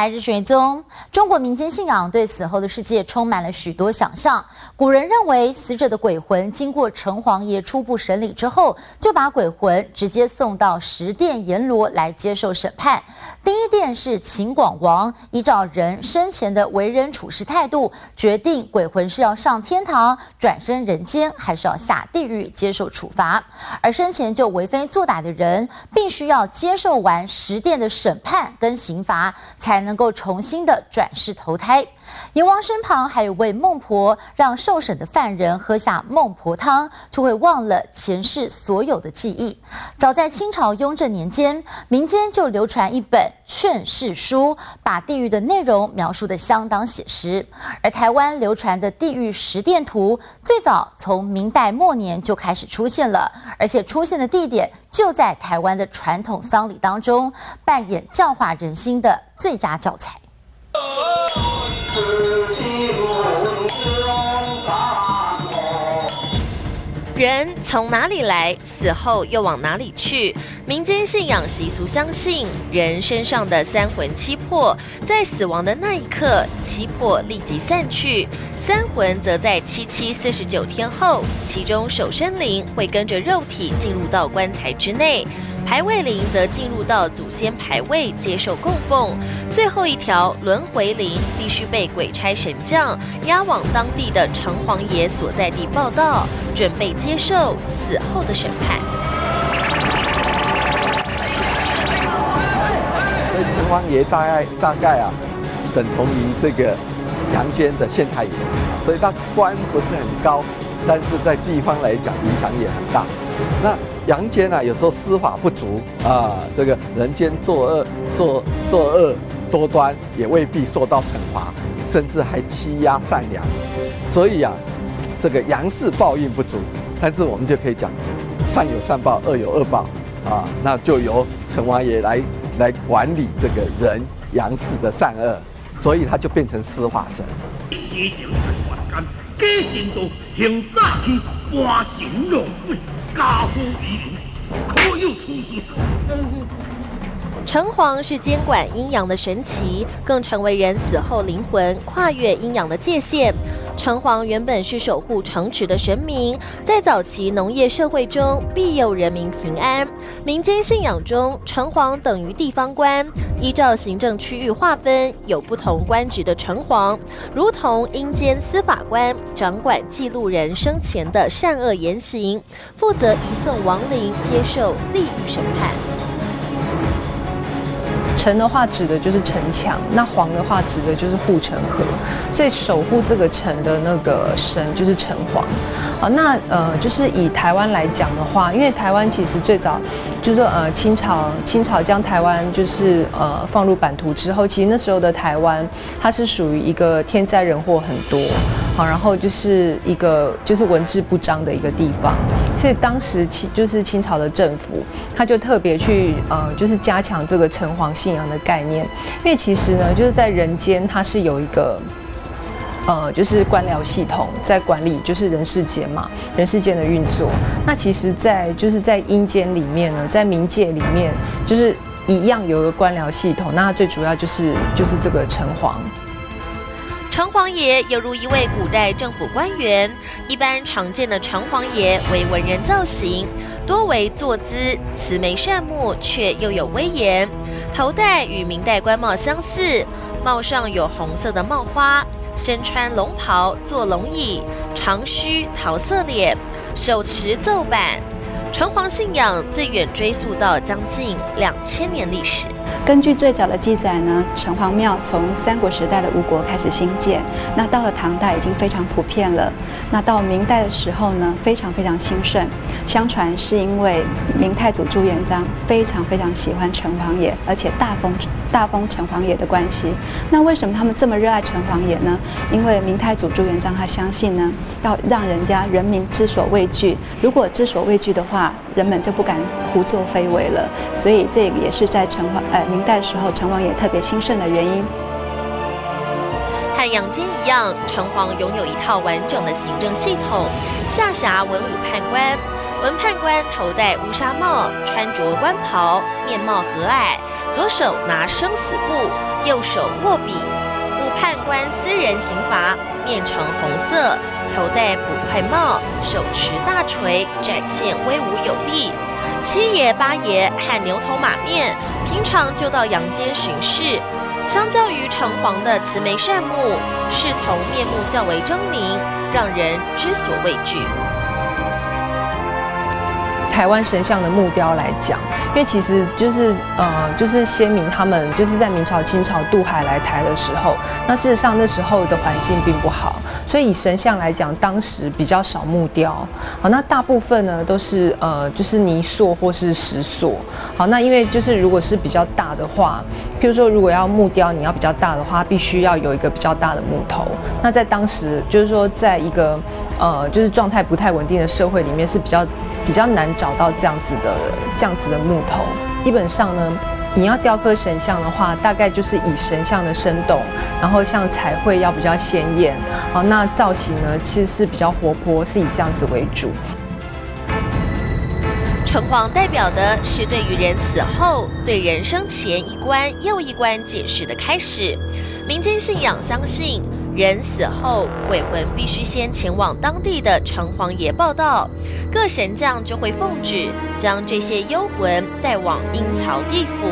在日玄宗，中国民间信仰对死后的世界充满了许多想象。古人认为，死者的鬼魂经过城隍爷初步审理之后，就把鬼魂直接送到十殿阎罗来接受审判。第一殿是秦广王，依照人生前的为人处事态度，决定鬼魂是要上天堂转生人间，还是要下地狱接受处罚。而生前就为非作歹的人，必须要接受完十殿的审判跟刑罚，才能够重新的转世投胎。阎王身旁还有位孟婆，让受审的犯人喝下孟婆汤，就会忘了前世所有的记忆。早在清朝雍正年间，民间就流传一本《劝世书》，把地狱的内容描述得相当写实。而台湾流传的地狱十殿图，最早从明代末年就开始出现了，而且出现的地点就在台湾的传统丧礼当中，扮演教化人心的最佳教材。人从哪里来，死后又往哪里去？民间信仰习俗相信，人身上的三魂七魄，在死亡的那一刻，七魄立即散去，三魂则在749天后，其中守身灵会跟着肉体进入到棺材之内。牌位灵则进入到祖先牌位接受供奉，最后一条轮回灵必须被鬼差神将押往当地的城隍爷所在地报到，准备接受死后的审判。所以城隍爷大概等同于这个阳间的县太爷，所以他官不是很高，但是在地方来讲影响也很大。那阳间有时候司法不足啊，这个人间作恶多端，也未必受到惩罚，甚至还欺压善良。所以这个阳世报应不足，但是我们就可以讲，善有善报，恶有恶报啊，那就由城隍爷来管理这个人阳世的善恶，所以他就变成司法神。城隍是监管阴阳的神祇，更成为人死后灵魂跨越阴阳的界限。城隍原本是守护城池的神明，在早期农业社会中庇佑人民平安。民间信仰中，城隍等于地方官，依照行政区域划分，有不同官职的城隍，如同阴间司法官，掌管记录人生前的善恶言行，负责移送亡灵接受地狱审判。城的话指的就是城墙，那隍的话指的就是护城河，所以守护这个城的那个神就是城隍。啊，那就是以台湾来讲的话，因为台湾其实最早就是清朝将台湾就是放入版图之后，其实那时候的台湾它是属于一个天灾人祸很多，好，然后就是一个就是文治不彰的一个地方，所以当时清朝的政府他就特别去就是加强这个城隍信仰的概念，因为其实呢，就是在人间它是有一个，就是官僚系统在管理，就是人世间的运作。那其实在阴间里面呢，在冥界里面，就是一样有一个官僚系统。那它最主要就是这个城隍。城隍爷犹如一位古代政府官员，一般常见的城隍爷为文人造型，多为坐姿，慈眉善目，却又有威严。头戴与明代官帽相似，帽上有红色的帽花，身穿龙袍，坐龙椅，长须桃色脸，手持奏板。城隍信仰最远追溯到将近2000年历史。根据最早的记载呢，城隍庙从三国时代的吴国开始兴建，那到了唐代已经非常普遍了。那到明代的时候呢，非常非常兴盛。相传是因为明太祖朱元璋非常非常喜欢城隍爷，而且大封城隍爷的关系。那为什么他们这么热爱城隍爷呢？因为明太祖朱元璋他相信呢，要让人民知所畏惧，如果知所畏惧的话，人们就不敢胡作非为了，所以这也是在明代时候城隍爷特别兴盛的原因。和阳间一样，城隍拥有一套完整的行政系统，下辖文武判官。文判官头戴乌纱帽，穿着官袍，面貌和蔼，左手拿生死簿，右手握笔。武判官私人刑罚，面呈红色，头戴捕快帽，手持大锤，展现威武有力。七爷、八爷和牛头马面，平常就到阳间巡视。 相较于城隍的慈眉善目，侍从面目较为狰狞，让人知所畏惧。台湾神像的木雕来讲，因为其实就是先民他们就是在明朝、清朝渡海来台的时候，那事实上那时候的环境并不好，所以以神像来讲，当时比较少木雕。好，那大部分呢都是就是泥塑或是石塑。好，那因为就是如果是比较大的话。 譬如说，如果要木雕，你要比较大的话，必须要有一个比较大的木头。那在当时，就是说，在一个就是状态不太稳定的社会里面，是比较难找到这样子的木头。基本上呢，你要雕刻神像的话，大概就是以神像的生动，然后像彩绘要比较鲜艳。好，那造型呢，其实是比较活泼，是以这样子为主。 城隍代表的是对于人死后、对人生前一关又一关解释的开始。民间信仰相信，人死后鬼魂必须先前往当地的城隍爷报到，各神将就会奉旨将这些幽魂带往阴曹地府，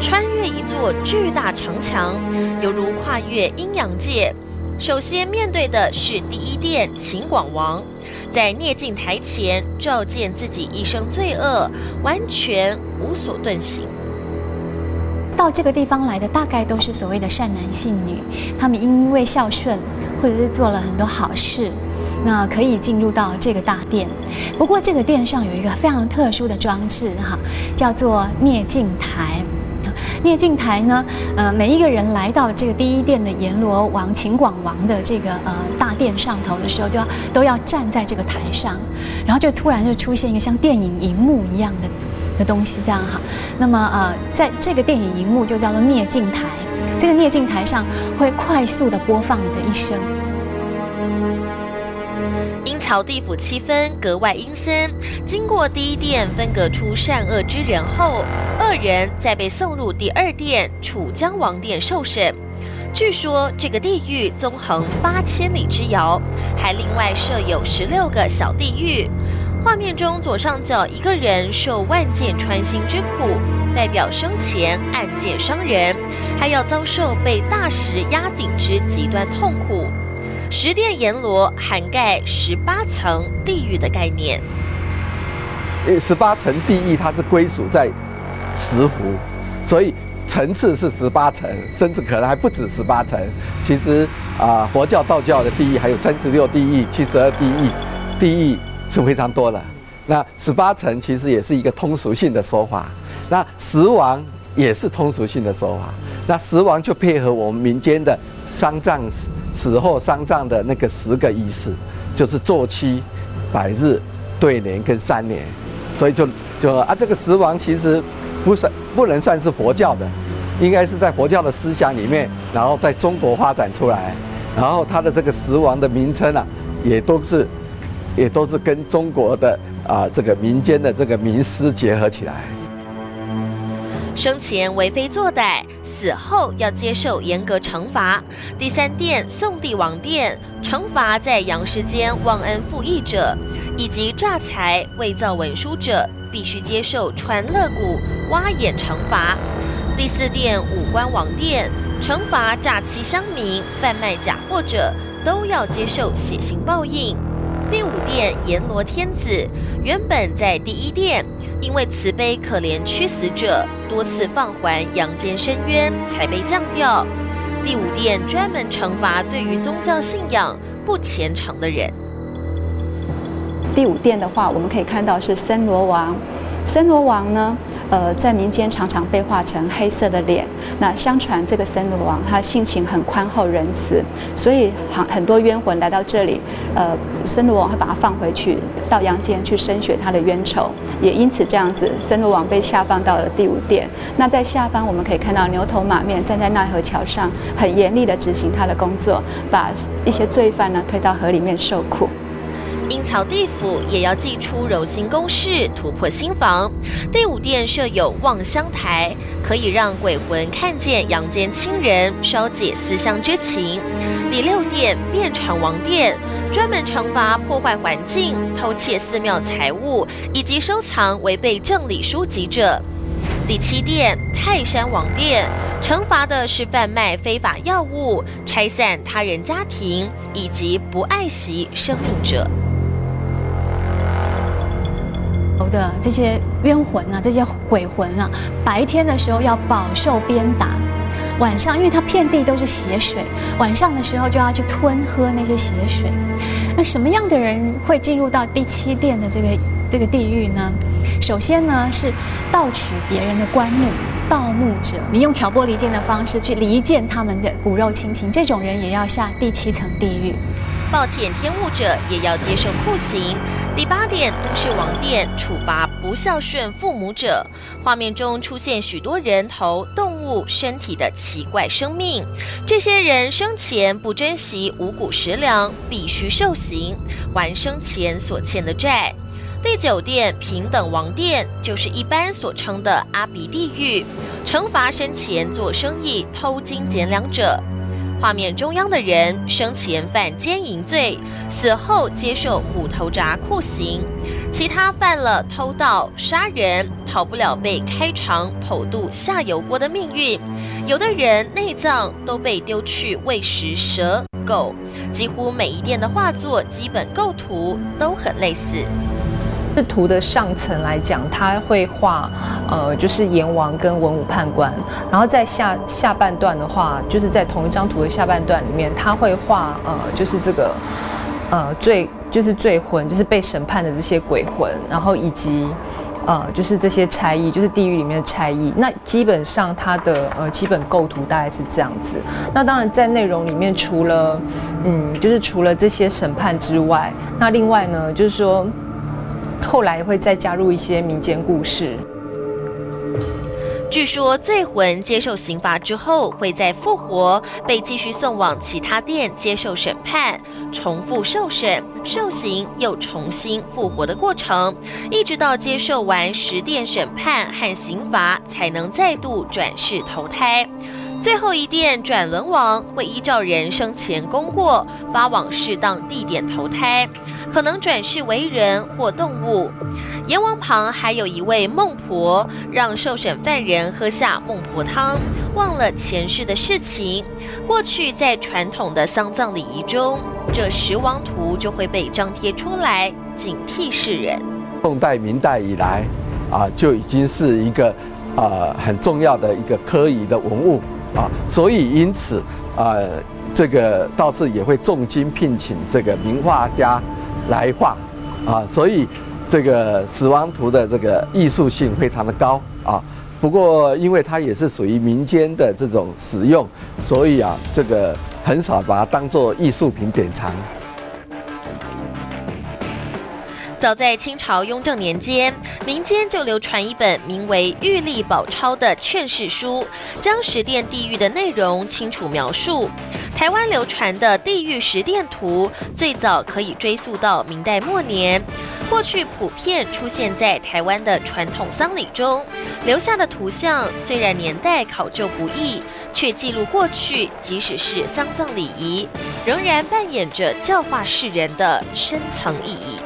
穿越一座巨大城墙，犹如跨越阴阳界。 首先面对的是第一殿秦广王，在涅镜台前照见自己一生罪恶，完全无所遁形。到这个地方来的大概都是所谓的善男信女，他们因为孝顺或者是做了很多好事，那可以进入到这个大殿。不过这个殿上有一个非常特殊的装置哈，叫做涅镜台。 涅镜台呢，每一个人来到这个第一殿的阎罗王、秦广王的这个大殿上头的时候，都要站在这个台上，然后就突然就出现一个像电影荧幕一样的东西，这样哈。那么在这个电影荧幕就叫做涅镜台，这个涅镜台上会快速的播放你的一生。 阴曹地府气氛格外阴森。经过第一殿分隔出善恶之人后，恶人再被送入第二殿楚江王殿受审。据说这个地狱纵横8000里之遥，还另外设有16个小地狱。画面中左上角一个人受万箭穿心之苦，代表生前暗箭伤人，还要遭受被大石压顶之极端痛苦。 十殿阎罗涵盖18层地狱的概念。18层地狱它是归属在十福，所以层次是18层，甚至可能还不止18层。其实佛教、道教的地狱还有36地狱、72地狱，地狱是非常多的。那18层其实也是一个通俗性的说法，那十王也是通俗性的说法。那十王就配合我们民间的丧葬。 死后丧葬的那个10个仪式，就是坐七、百日、对年跟3年，所以就这个十王其实不能算是佛教的，应该是在佛教的思想里面，然后在中国发展出来，然后它的这个十王的名称啊，也都是跟中国的这个民间的这个名师结合起来。 生前为非作歹，死后要接受严格惩罚。第三殿宋帝王殿惩罚在阳世间忘恩负义者，以及诈财伪造文书者，必须接受穿肋骨、挖眼惩罚。第四殿五官王殿惩罚诈欺乡民、贩卖假货者，都要接受血腥报应。第五殿阎罗天子原本在第一殿。 因为慈悲可怜屈死者，多次放还阳间深渊，才被降掉。第五殿专门惩罚对于宗教信仰不虔诚的人。第五殿的话，我们可以看到是森罗王。森罗王呢，在民间常常被画成黑色的脸。那相传这个森罗王他性情很宽厚仁慈，所以很多冤魂来到这里，森罗王会把他放回去到阳间去申雪他的冤仇。 也因此这样子，森罗王被下放到了第五殿。那在下方我们可以看到牛头马面站在奈何桥上，很严厉地执行他的工作，把一些罪犯呢推到河里面受苦。阴曹地府也要祭出柔心公式，突破心防。第五殿设有望乡台，可以让鬼魂看见阳间亲人，稍解思乡之情。第六殿变船王殿，专门惩罚破坏环境、偷窃寺庙财物以及收藏违背正理书籍者。 第七殿泰山王殿，惩罚的是贩卖非法药物、拆散他人家庭以及不爱惜生命者。好的，这些冤魂啊，这些鬼魂啊，白天的时候要饱受鞭打，晚上因为它遍地都是血水，晚上的时候就要去吞喝那些血水。那什么样的人会进入到第七殿的这个地狱呢？ 首先呢，是盗取别人的棺木，盗墓者，你用挑拨离间的方式去离间他们的骨肉亲情，这种人也要下第七层地狱。暴殄天物者也要接受酷刑。第八殿都是王殿，处罚不孝顺父母者。画面中出现许多人头、动物、身体的奇怪生命，这些人生前不珍惜五谷食粮，必须受刑，还生前所欠的债。 第九殿平等王殿，就是一般所称的阿鼻地狱，惩罚生前做生意偷斤减两者。画面中央的人生前犯奸淫罪，死后接受骨头铡酷刑；其他犯了偷盗、杀人，逃不了被开肠剖肚下油锅的命运。有的人内脏都被丢去喂食蛇狗。几乎每一殿的画作基本构图都很类似。 这图的上层来讲，它会画，就是阎王跟文武判官，然后在下半段的话，就是在同一张图的下半段里面，它会画，就是这个，罪魂，就是被审判的这些鬼魂，然后以及，就是这些差役，就是地狱里面的差役。那基本上它的基本构图大概是这样子。那当然在内容里面，除了，就是除了这些审判之外，那另外呢，就是说。 后来会再加入一些民间故事。据说罪魂接受刑罚之后，会再复活，被继续送往其他殿接受审判，重复受审、受刑又重新复活的过程，一直到接受完10殿审判和刑罚，才能再度转世投胎。 最后一殿转轮王会依照人生前功过，发往适当地点投胎，可能转世为人或动物。阎王旁还有一位孟婆，让受审犯人喝下孟婆汤，忘了前世的事情。过去在传统的丧葬礼仪中，这10王图就会被张贴出来，警惕世人。宋代、明代以来，就已经是一个很重要的一个科仪的文物。 所以因此，这个道士也会重金聘请这个名画家来画，所以这个10王图的这个艺术性非常的高啊。不过，因为它也是属于民间的这种使用，所以这个很少把它当做艺术品典藏。 早在清朝雍正年间，民间就流传一本名为《玉历宝钞》的劝世书，将10殿地狱的内容清楚描述。台湾流传的地狱10殿图，最早可以追溯到明代末年，过去普遍出现在台湾的传统丧礼中，留下的图像虽然年代考究不易，却记录过去即使是丧葬礼仪，仍然扮演着教化世人的深层意义。